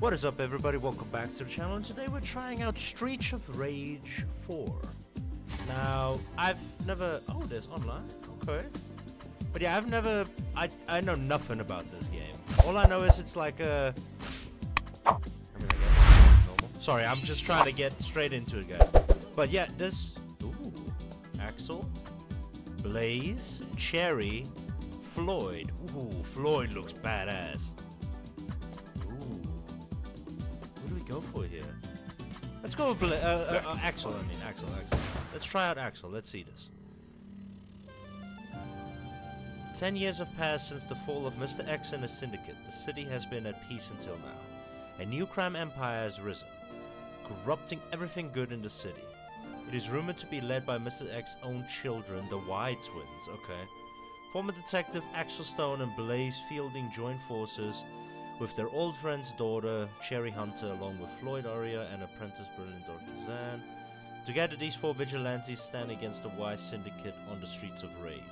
What is up, everybody? Welcome back to the channel, and today we're trying out Streets of Rage 4. Now, I've never... Oh, there's online? Okay. But yeah, I've never... I know nothing about this game. All I know is it's like a... Sorry, I'm just trying to get straight into it, guys. But yeah, this... Ooh. Axel. Blaze. Cherry. Floyd. Ooh, Floyd looks badass. Go for it here. Let's go with Axel. I mean, Axel. Let's try out Axel. Let's see this. 10 years have passed since the fall of Mr. X and his syndicate. The city has been at peace until now. A new crime empire has risen, corrupting everything good in the city. It is rumored to be led by Mr. X's own children, the Y-Twins. Okay. Former detective Axel Stone and Blaze Fielding join forces with their old friend's daughter, Cherry Hunter, along with Floyd Aria and apprentice brilliant Dr. Zan. Together, these four vigilantes stand against the Y Syndicate on the Streets of Rage.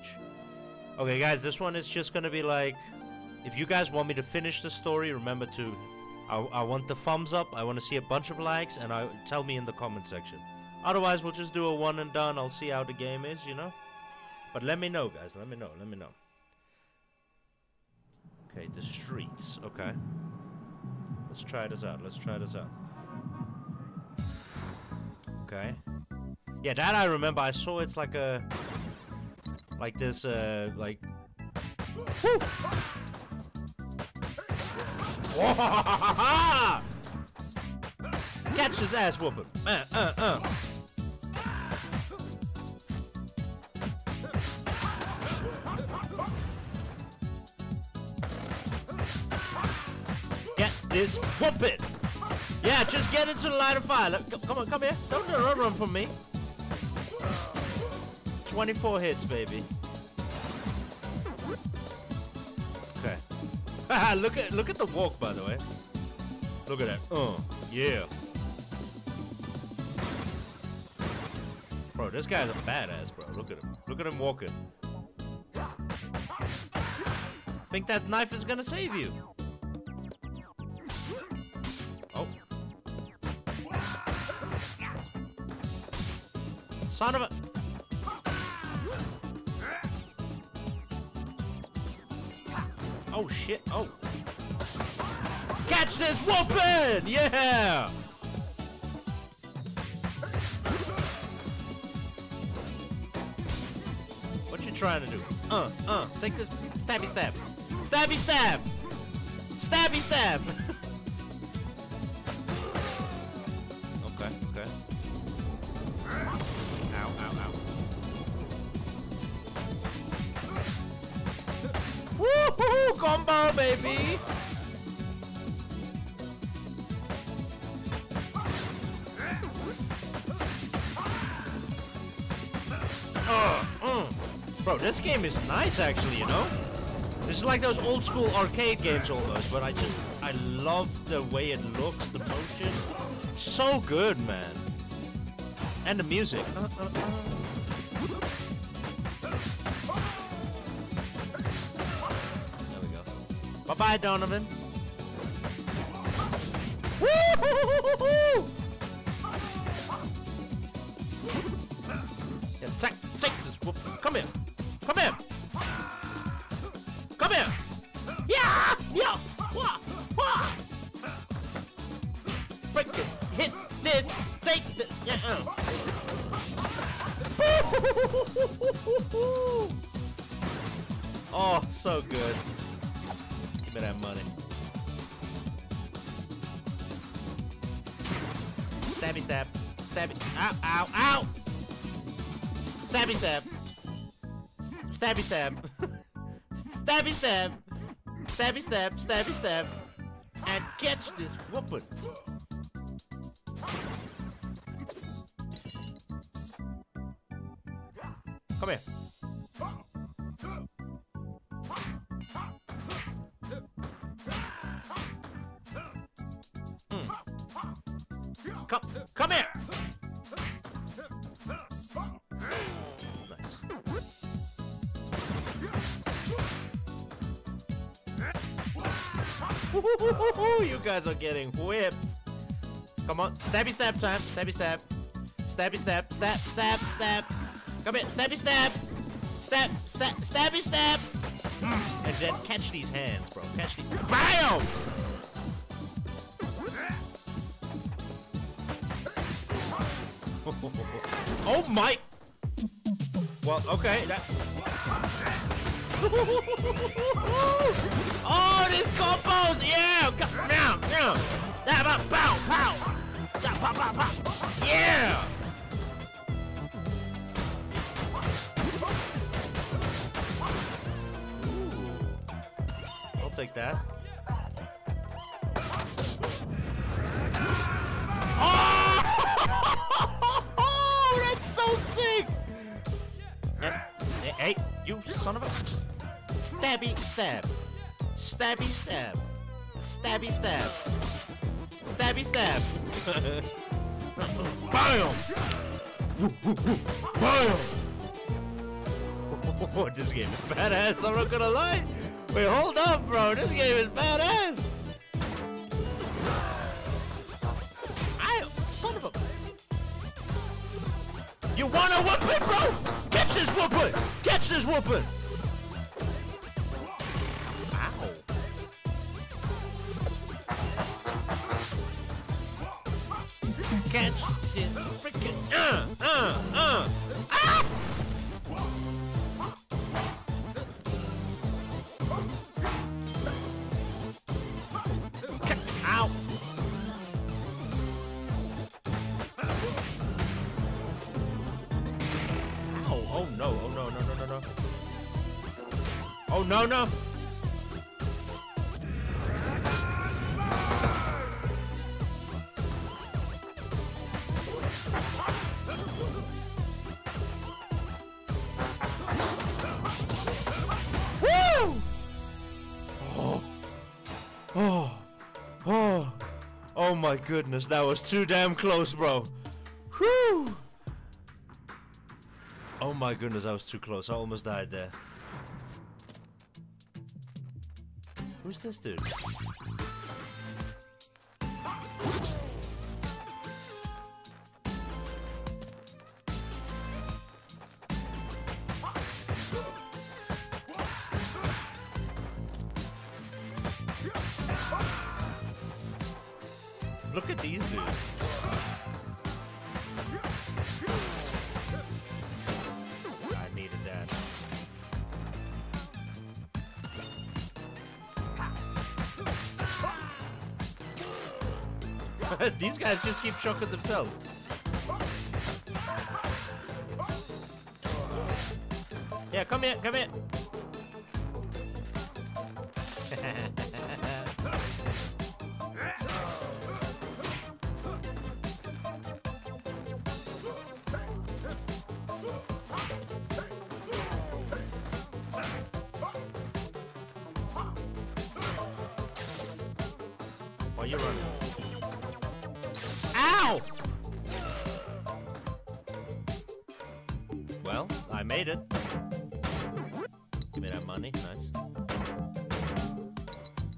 Okay, guys, this one is just gonna be like... If you guys want me to finish the story, remember to... I want the thumbs up, I want to see a bunch of likes, and tell me in the comment section. Otherwise, we'll just do a one and done, I'll see how the game is, you know? But let me know, guys, let me know. Okay, the streets. Okay. Let's try this out. Okay. Yeah, that I remember. I saw it's like a... Like this, like... Woo! Catch his ass whooping. Is whoop it. Yeah, just get into the line of fire. Come on, come here. Don't run from me. 24 hits, baby. Okay. Haha, look at the walk, by the way. Look at that. Oh, yeah. Bro, this guy's a badass, bro. Look at him. Look at him walking. Think that knife is gonna save you. Son of a... Oh, shit. Oh. Catch this whoopin'! Yeah! What you trying to do? Take this... Stabby stab. Stabby stab! Stabby stab! Okay. Ow. Woo-hoo-hoo! Combo, baby! Bro, this game is nice, actually, you know? This is like those old-school arcade games, almost, but I love the way it looks, the motion. So good, man. And the music. There we go. Bye-bye, Donovan. Woo-hoo-hoo-hoo-hoo-hoo! Yeah, take this whoop. Come here! Yeah! Yeah! Wah! Wah! Freaking hit this! Take this! Yeah! Oh, so good. Give me that money. Stabby stab. Stabby. Ow! Stabby stab. Stabby stab. Stabby stab. Stabby stab. Stabby stab. And catch this whoopin'. Come here. Come here. Nice. You guys are getting whipped. Come on, stabby stab time, stabby stab. Stabby stab, stab, stab, stab. Come here, stabby stab. Stab, stab, stabby stab. And then catch these hands, bro. Catch these. BAM! Oh my! Well, okay. That... Oh, these combos! Yeah! Now, now! Pow! Pow! Pow! Pow! Pow! Yeah! I'll take that. Oh! That's so sick! Hey, you son of a... Stabby stab. Stabby stab. Stabby stab. Stabby stab. BAM! BAM! Oh, this game is badass, I'm not gonna lie. Wait, hold up, bro. This game is badass. Son of a... You wanna whoop it, bro? Catch this whoopin'! Catch this whoopin'! Ow. Catch this freaking... Ah! Ow! Oh no, oh no, no, no, no, no. Oh no, no. Woo! Oh. Oh. Oh. Oh my goodness, that was too damn close, bro. Whew. Oh my goodness, I was too close. I almost died there. Who's this dude? Look at these dudes. These guys just keep choking themselves. Yeah, come here, come here. Why are you running? Well, I made it. Give me that money, nice.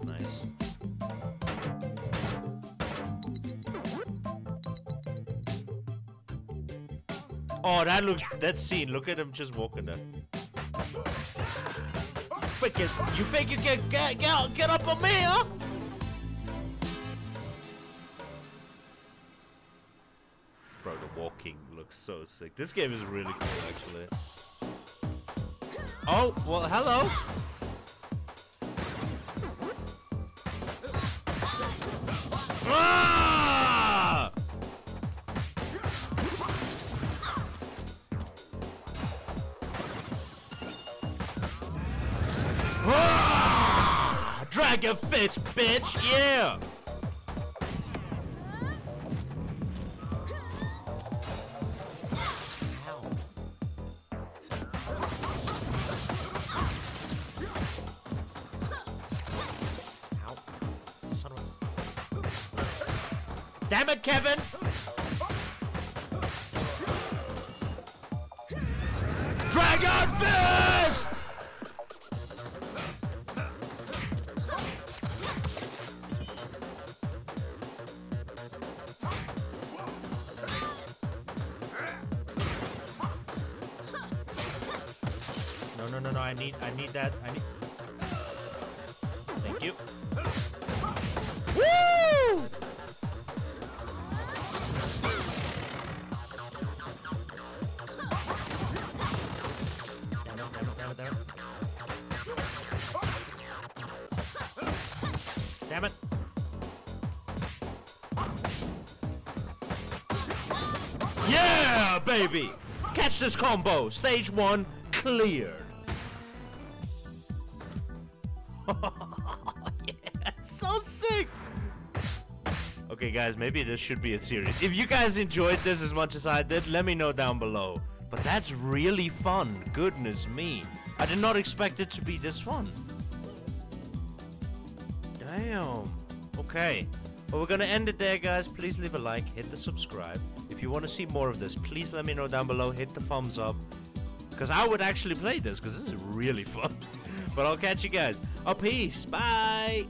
Nice. Oh, that looks, that scene, look at him just walking there. Freaking, you think you can get up on me, huh? Walking looks so sick. This game is really cool, actually. Oh, well, hello. Ah! Ah! Dragon fist, bitch. Yeah. Damn it, Kevin! Dragon fist! no, I need that. Thank you. Woo! Damn it. Yeah, baby! Catch this combo. Stage 1 cleared. Yeah, so sick. Okay, guys, maybe this should be a series. If you guys enjoyed this as much as I did, let me know down below. But that's really fun. Goodness me. I did not expect it to be this fun. Damn. Okay. Well, we're gonna end it there, guys. Please leave a like, hit the subscribe. If you want to see more of this, please let me know down below, hit the thumbs up, because I would actually play this, because this is really fun. But I'll catch you guys. Oh, peace. Bye.